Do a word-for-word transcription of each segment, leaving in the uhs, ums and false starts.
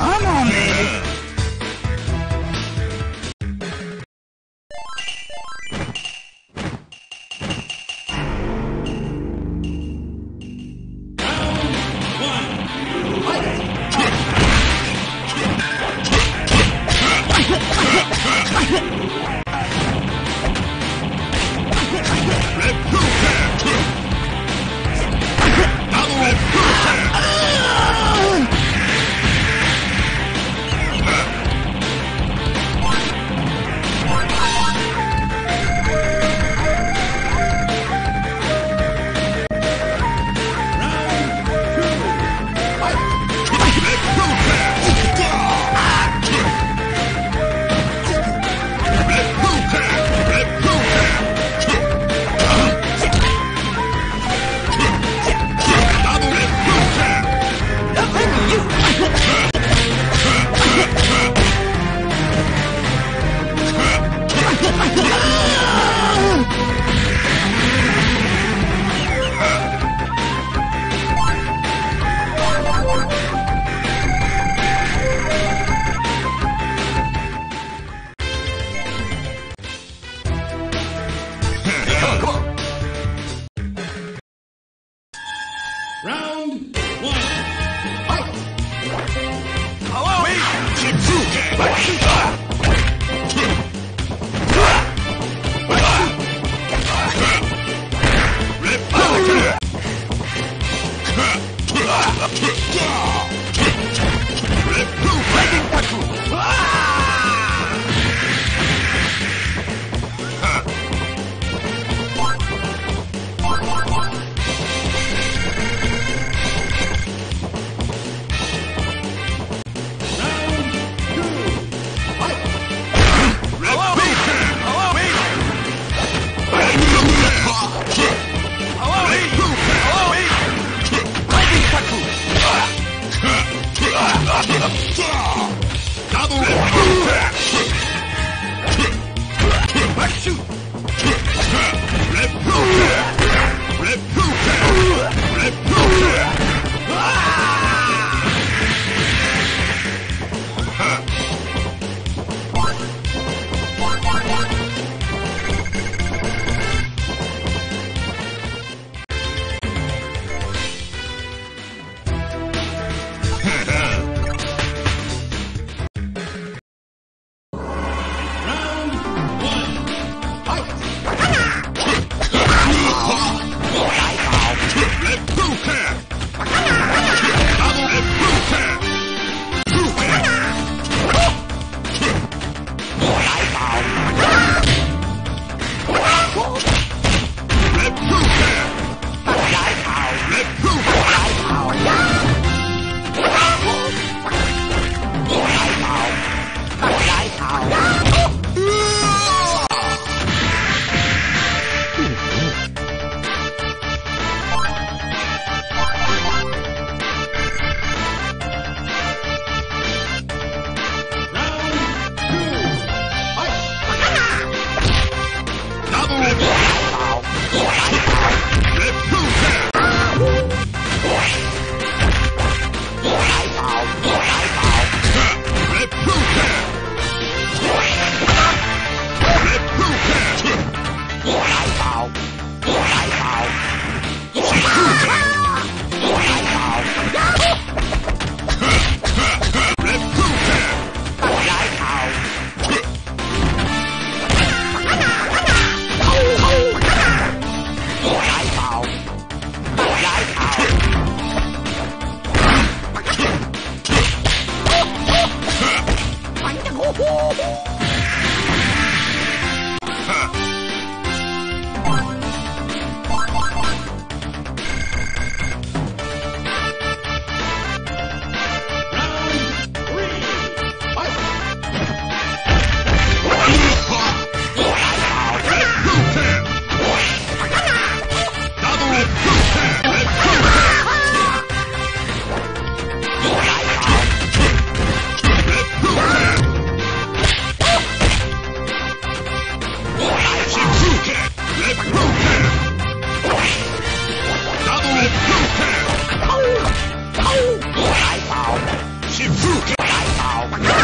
Come on, baby! Kidouken! Hmm.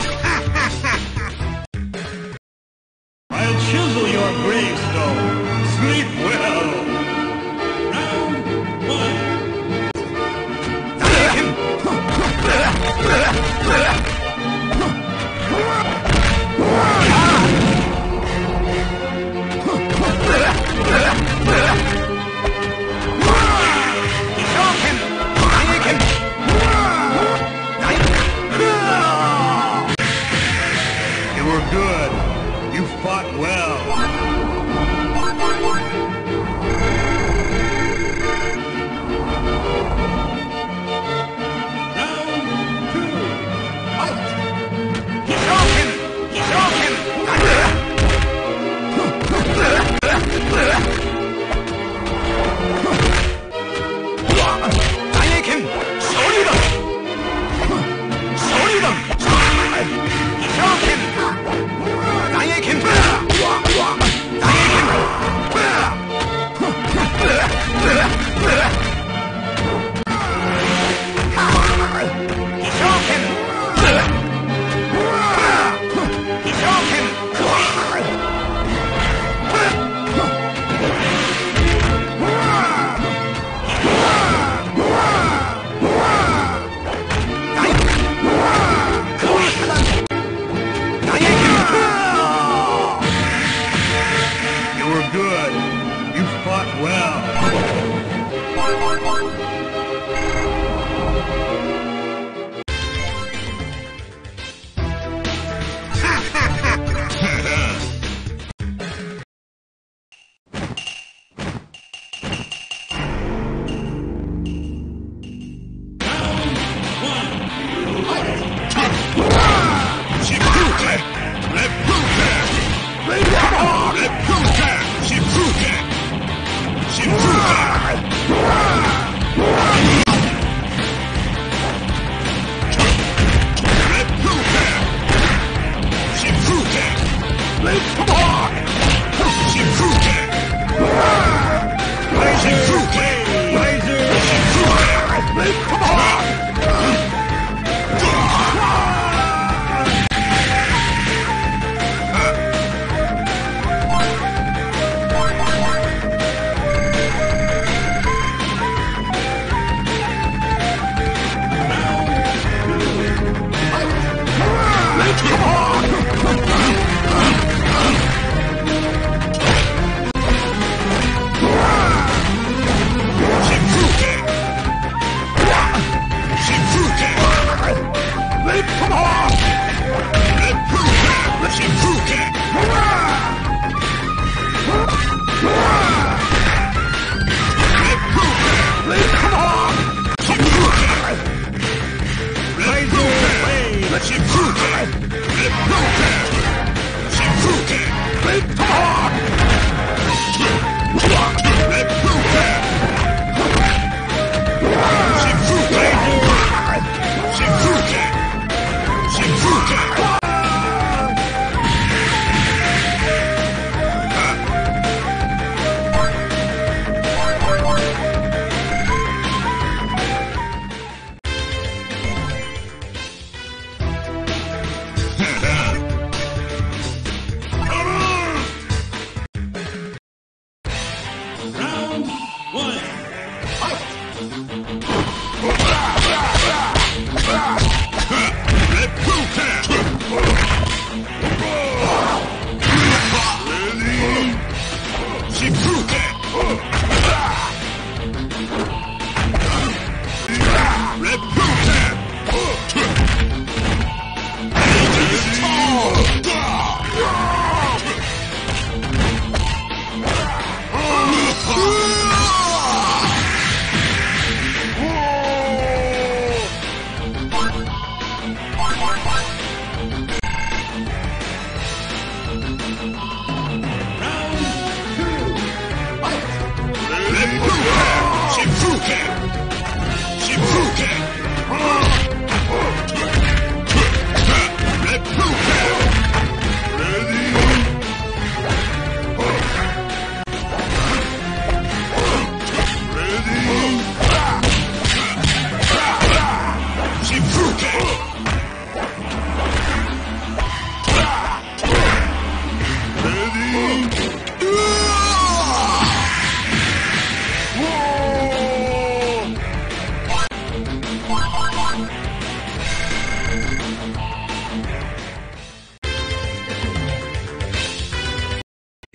Ha ha ha ha!